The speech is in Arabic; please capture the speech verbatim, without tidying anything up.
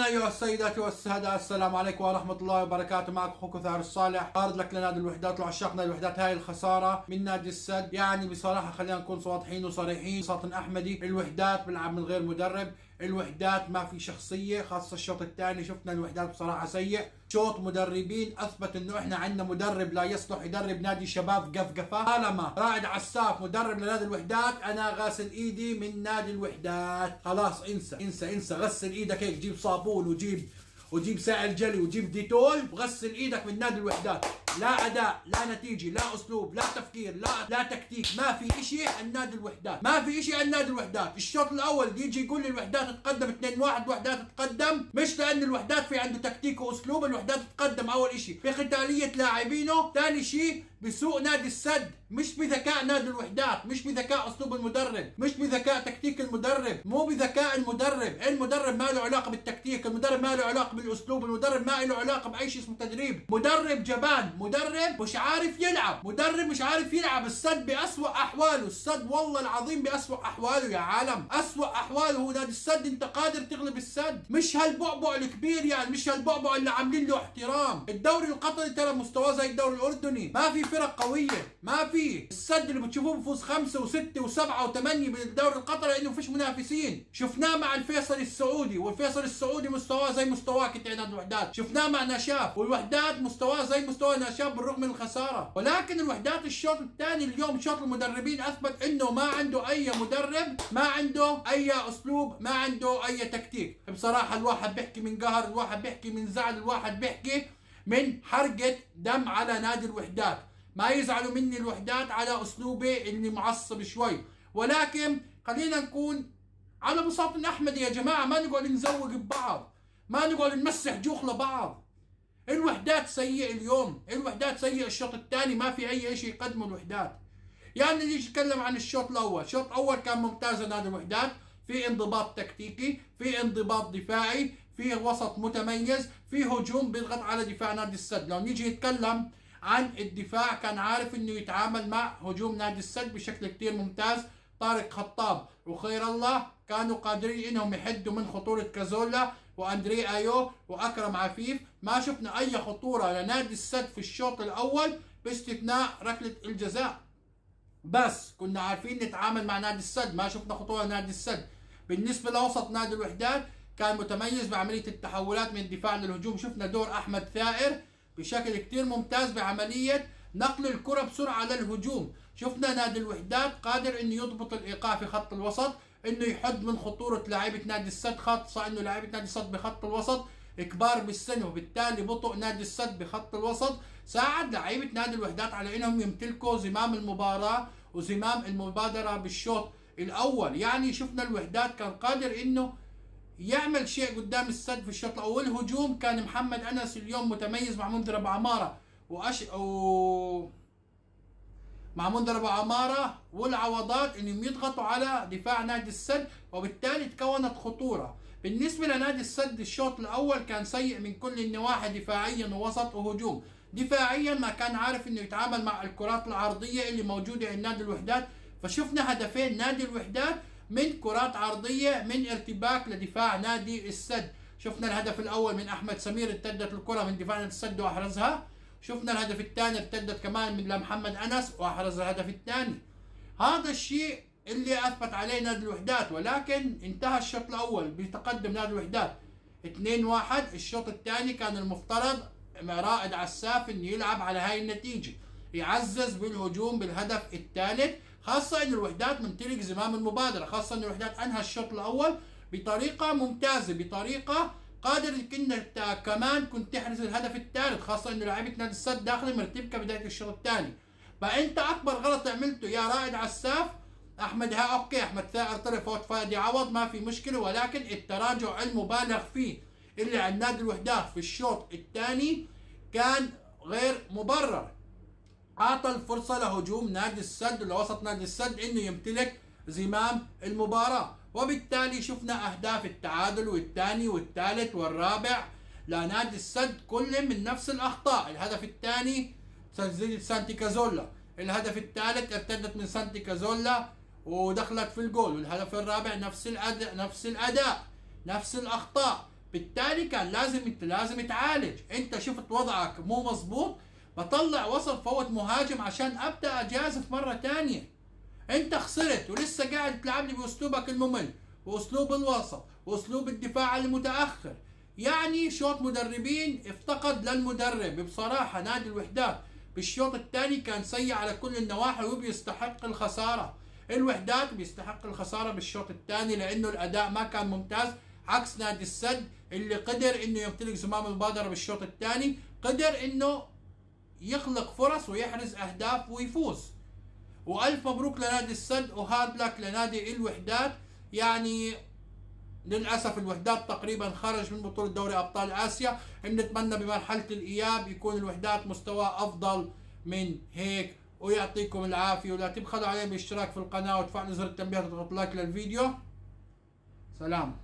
ايها السيدات والسادة، السلام عليكم ورحمة الله وبركاته. معكم اخوكم ثائر الصالح، عارض لك لنادي الوحدات وعشاق نادي الوحدات. هاي الخسارة من نادي السد، يعني بصراحة خلينا نكون واضحين وصريحين، سلطان أحمدي الوحدات بيلعب من غير مدرب، الوحدات ما في شخصية، خاصة الشوط الثاني شفنا الوحدات بصراحة سيء، شوط مدربين اثبت انه احنا عندنا مدرب لا يصلح يدرب نادي شباب قفقفة. طالما رائد عساف مدرب لنادي الوحدات انا غاسل ايدي من نادي الوحدات، خلاص انسى انسى انسى، غسل ايدك هيك، جيب صابون وجيب وجيب سائل جلي وجيب ديتول وغسل ايدك من نادي الوحدات. لا اداء، لا نتيجه، لا اسلوب، لا تفكير، لا لا تكتيك، ما في شيء عن نادي الوحدات، ما في شيء عن نادي الوحدات. الشوط الاول يجي يقول لي الوحدات تقدم اثنين واحد، الوحدات تقدم، مش لان الوحدات في عنده تكتيك واسلوب، الوحدات تقدم اول شيء بقتاليه لاعبينه، ثاني شيء بسوء نادي السد، مش بذكاء نادي الوحدات، مش بذكاء اسلوب المدرب، مش بذكاء تكتيك المدرب، مو بذكاء المدرب، المدرب ما له علاقه بالتكتيك، المدرب ما له علاقه بالاسلوب، المدرب ما له علاقه باي شيء اسمه تدريب، مدرب جبان، مدرب مش عارف يلعب، مدرب مش عارف يلعب. السد بأسوأ أحواله، السد والله العظيم بأسوأ أحواله يا عالم، أسوأ أحواله هو نادي السد. أنت قادر تغلب السد، مش هالبعبع الكبير يعني، مش هالبعبع اللي عاملين له احترام. الدوري القطري ترى مستواه زي الدوري الأردني، ما في فرق قوية، ما في. السد اللي بتشوفوه بفوز خمسة وستة وسبعة وثمانية من الدوري القطري لأنه فيش منافسين، شفناه مع الفيصل السعودي، والفيصل السعودي مستواه زي مستواك أنت يا نادي الوحدات، شفناه مع نشاف، والوحدات مستواه زي مستوى شاب بالرغم من الخساره. ولكن الوحدات الشوط الثاني اليوم شوط المدربين اثبت انه ما عنده اي مدرب، ما عنده اي اسلوب، ما عنده اي تكتيك. بصراحه الواحد بيحكي من قهر، الواحد بيحكي من زعل، الواحد بيحكي من حرقه دم على نادي الوحدات. ما يزعلوا مني الوحدات على اسلوبي اني معصب شوي، ولكن خلينا نكون على بساطة احمدي يا جماعه، ما نقعد نزوق ببعض، ما نقعد نمسح جوخ لبعض. الوحدات سيء اليوم، الوحدات سيء الشوط الثاني، ما في اي شيء يقدمه الوحدات. يعني اللي يتكلم عن الشوط الاول، الشوط الاول كان ممتاز لنادي الوحدات، في انضباط تكتيكي، في انضباط دفاعي، في وسط متميز، في هجوم بيضغط على دفاع نادي السد. لو نيجي نتكلم عن الدفاع كان عارف انه يتعامل مع هجوم نادي السد بشكل كثير ممتاز، طارق خطاب وخير الله كانوا قادرين انهم يحدوا من خطوره كازولا واندري ايو واكرم عفيف. ما شفنا اي خطوره لنادي السد في الشوط الاول باستثناء ركله الجزاء، بس كنا عارفين نتعامل مع نادي السد، ما شفنا خطوره لنادي السد. بالنسبه لوسط نادي الوحدات كان متميز بعمليه التحولات من الدفاع للهجوم، شفنا دور احمد ثائر بشكل كتير ممتاز بعمليه نقل الكره بسرعه للهجوم، شفنا نادي الوحدات قادر انه يضبط الايقاع في خط الوسط، انه يحد من خطوره لاعيبه نادي السد، خاصه انه لاعيبه نادي السد بخط الوسط كبار بالسن، وبالتالي بطء نادي السد بخط الوسط ساعد لاعيبه نادي الوحدات على انهم يمتلكوا زمام المباراه وزمام المبادره بالشوط الاول. يعني شفنا الوحدات كان قادر انه يعمل شيء قدام السد في الشوط الاول. هجوم كان محمد انس اليوم متميز مع منذر ابو عماره وأش... و... مع منذر ابو عماره والعوضات انهم يضغطوا على دفاع نادي السد، وبالتالي تكونت خطوره. بالنسبه لنادي السد الشوط الاول كان سيء من كل النواحي، دفاعيا ووسط وهجوم. دفاعيا ما كان عارف انه يتعامل مع الكرات العرضيه اللي موجوده عند نادي الوحدات، فشفنا هدفين نادي الوحدات من كرات عرضيه من ارتباك لدفاع نادي السد. شفنا الهدف الاول من احمد سمير ارتدت الكره من دفاع نادي السد واحرزها، شفنا الهدف الثاني ارتدت كمان من لمحمد انس واحرز الهدف الثاني. هذا الشيء اللي اثبت عليه نادي الوحدات. ولكن انتهى الشوط الاول بتقدم نادي الوحدات اثنين واحد، الشوط الثاني كان المفترض رائد عساف انه يلعب على هاي النتيجه، يعزز بالهجوم بالهدف الثالث، خاصه ان الوحدات ممتلك زمام المبادره، خاصه ان الوحدات انهى الشوط الاول بطريقه ممتازه، بطريقه قادر كنا كمان كنت تحرز الهدف الثالث، خاصة انه لاعيبة نادي السد داخل مرتبكة بداية الشوط الثاني. فانت اكبر غلط عملته يا رائد عساف احمد، ها اوكي احمد ثائر طلع فوت فادي عوض ما في مشكلة، ولكن التراجع المبالغ فيه اللي عند نادي الوحدات في الشوط الثاني كان غير مبرر. اعطى الفرصة لهجوم نادي السد ولوسط نادي السد انه يمتلك زمام المباراة، وبالتالي شفنا اهداف التعادل والثاني والثالث والرابع لنادي السد كلهم من نفس الاخطاء. الهدف الثاني تسديدة سانتي كازولا، الهدف الثالث ارتدت من سانتي كازولا ودخلت في الجول، والهدف الرابع نفس الاداء نفس الاداء نفس الاخطاء. بالتالي كان لازم انت لازم تعالج. انت شفت وضعك مو مظبوط، بطلع وسط فوت مهاجم عشان ابدا اجازف مره ثانيه. انت خسرت ولسه قاعد تلعب لي باسلوبك الممل واسلوب الوسط واسلوب الدفاع المتاخر. يعني شوط مدربين افتقد للمدرب بصراحه. نادي الوحدات بالشوط الثاني كان سيء على كل النواحي وبيستحق الخساره. الوحدات بيستحق الخساره بالشوط الثاني لانه الاداء ما كان ممتاز، عكس نادي السد اللي قدر انه يمتلك زمام المبادره بالشوط الثاني، قدر انه يخلق فرص ويحرز اهداف ويفوز. والف مبروك لنادي السد وهارد لك لنادي الوحدات. يعني للاسف الوحدات تقريبا خرج من بطوله دوري ابطال اسيا. بنتمنى بمرحله الاياب يكون الوحدات مستواه افضل من هيك. ويعطيكم العافيه، ولا تبخلوا علي بالاشتراك في القناه وتفعلوا زر التنبيهات وتضغطوا لايك للفيديو. سلام.